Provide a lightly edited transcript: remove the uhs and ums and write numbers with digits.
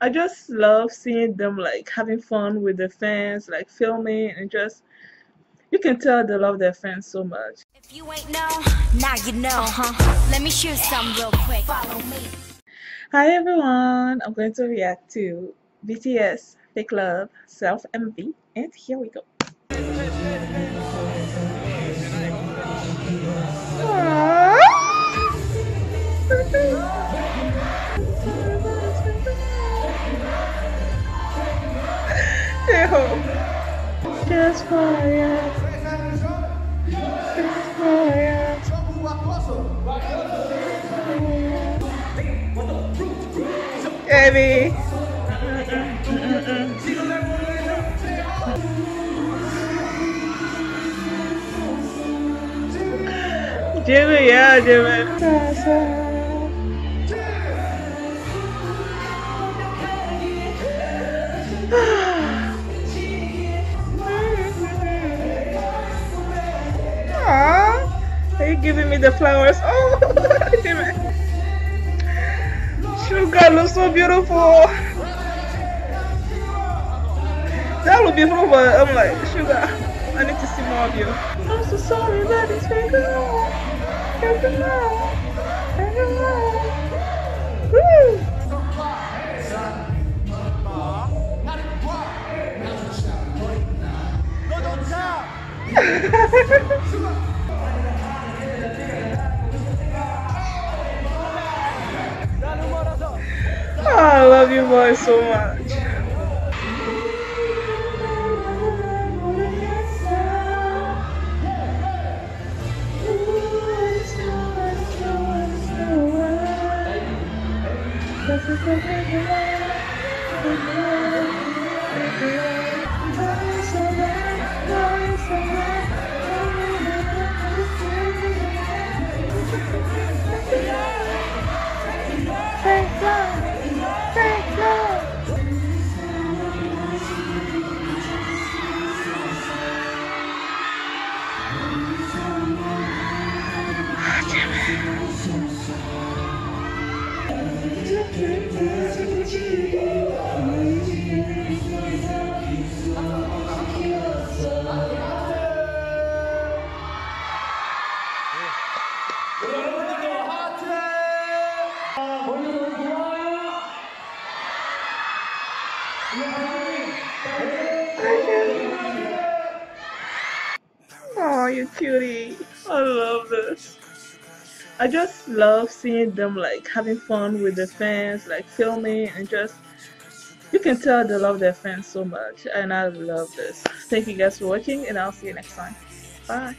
I just love seeing them like having fun with the fans, like filming, and just you can tell they love their fans so much. If you ain't know, now you know. Let me shoot some real quick. Follow me. Hi everyone, I'm going to react to BTS Fake Love Self Envy, and here we go. Just for you. Just for you. Baby. Jimmy, yeah, Jimmy. Giving me the flowers. Oh, damn it. Sugar looks so beautiful. That look beautiful, but I'm like, Sugar, I need to see more of you. I'm so sorry, but it's fake love. Fake love. Fake love. Woo! I love you boys so much. Oh, you cutie. I love this. I just love seeing them like having fun with the fans, like filming, and just you can tell they love their fans so much, and I love this. Thank you guys for watching, and I'll see you next time. Bye.